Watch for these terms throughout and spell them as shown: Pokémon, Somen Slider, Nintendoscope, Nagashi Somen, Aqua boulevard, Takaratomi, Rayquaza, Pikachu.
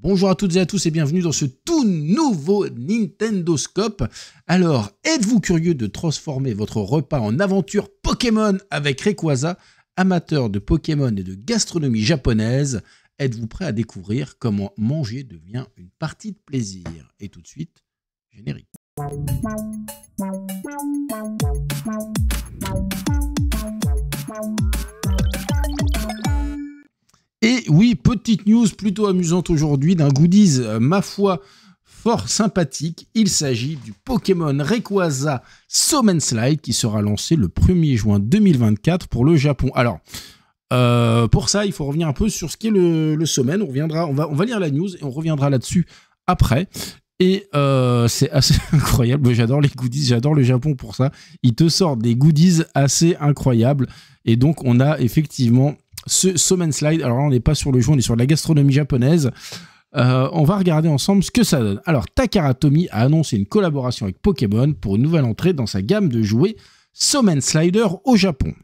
Bonjour à toutes et à tous et bienvenue dans ce tout nouveau Nintendoscope. Alors, êtes-vous curieux de transformer votre repas en aventure Pokémon avec Rayquaza, amateur de Pokémon et de gastronomie japonaise? Êtes-vous prêt à découvrir comment manger devient une partie de plaisir? Et tout de suite, générique. Et oui, petite news plutôt amusante aujourd'hui d'un goodies, ma foi, fort sympathique. Il s'agit du Pokémon Rayquaza Somen Slider qui sera lancé le 1er juin 2024 pour le Japon. Alors, pour ça, il faut revenir un peu sur ce qu'est le Somen. On va lire la news et on reviendra là-dessus après. Et c'est assez incroyable, j'adore les goodies, j'adore le Japon pour ça. Ils te sortent des goodies assez incroyables. Et donc, on a effectivement ce Somen Slide. Alors là, on n'est pas sur le jeu, on est sur de la gastronomie japonaise. On va regarder ensemble ce que ça donne. Alors, Takaratomi a annoncé une collaboration avec Pokémon pour une nouvelle entrée dans sa gamme de jouets Somen Slider au Japon.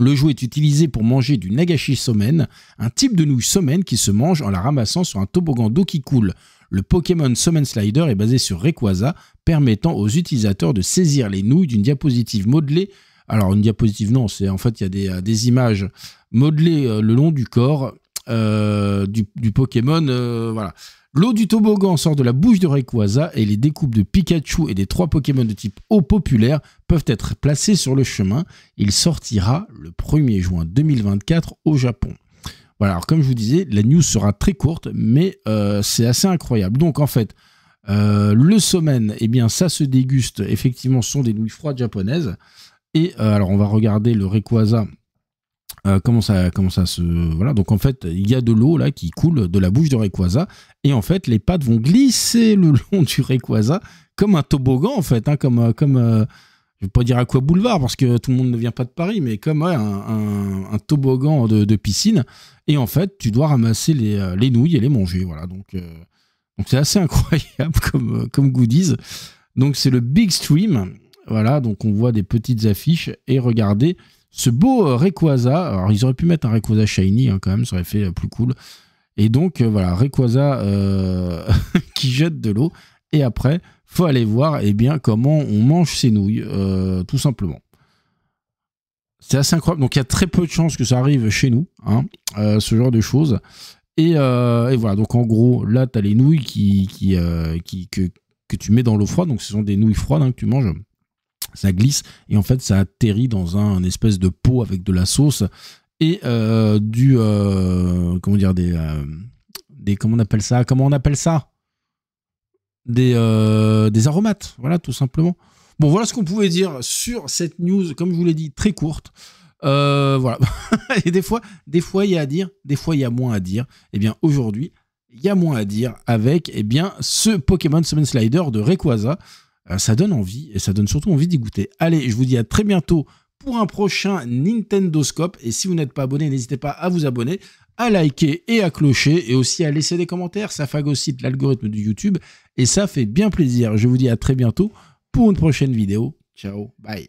Le jouet est utilisé pour manger du Nagashi Somen, un type de nouille Somen qui se mange en la ramassant sur un toboggan d'eau qui coule. Le Pokémon Somen Slider est basé sur Rayquaza, permettant aux utilisateurs de saisir les nouilles d'une diapositive modelée. Alors, une diapositive, non, c'est en fait, il y a des images modelées le long du corps du Pokémon. Voilà. L'eau du toboggan sort de la bouche de Rayquaza et les découpes de Pikachu et des 3 Pokémon de type eau populaire peuvent être placées sur le chemin. Il sortira le 1er juin 2024 au Japon. Voilà, alors comme je vous disais, la news sera très courte, mais c'est assez incroyable. Donc, en fait, le Somen, eh bien, ça se déguste. Effectivement, ce sont des nouilles froides japonaises. Et alors, on va regarder le Rayquaza, comment ça se... Voilà, donc en fait, il y a de l'eau là qui coule de la bouche de Rayquaza. Et en fait, les pattes vont glisser le long du Rayquaza comme un toboggan, en fait. Hein, comme je ne vais pas dire Aqua boulevard, parce que tout le monde ne vient pas de Paris, mais comme ouais, un toboggan de piscine. Et en fait, tu dois ramasser les nouilles et les manger. Voilà, donc c'est assez incroyable comme goodies. Donc, c'est le Big Stream. Voilà, donc on voit des petites affiches et regardez ce beau Rayquaza. Alors, ils auraient pu mettre un Rayquaza shiny hein, quand même, ça aurait fait plus cool. Et donc, voilà, Rayquaza qui jette de l'eau. Et après, faut aller voir eh bien, comment on mange ces nouilles, tout simplement. C'est assez incroyable. Donc, il y a très peu de chances que ça arrive chez nous, hein, ce genre de choses. Et voilà, donc en gros, là, tu as les nouilles que tu mets dans l'eau froide. Donc, ce sont des nouilles froides hein, que tu manges. Ça glisse et en fait ça atterrit dans un espèce de pot avec de la sauce et comment dire des des aromates, voilà, tout simplement. Bon, voilà ce qu'on pouvait dire sur cette news, comme je vous l'ai dit, très courte. Voilà. Et des fois il y a à dire, des fois il y a moins à dire. Et bien aujourd'hui il y a moins à dire avec eh bien ce Pokémon Somen Slider de Rayquaza. Ça donne envie et ça donne surtout envie d'y goûter. Allez, je vous dis à très bientôt pour un prochain Nintendoscope. Et si vous n'êtes pas abonné, n'hésitez pas à vous abonner, à liker et à clocher et aussi à laisser des commentaires. Ça phagocyte l'algorithme de YouTube et ça fait bien plaisir. Je vous dis à très bientôt pour une prochaine vidéo. Ciao, bye.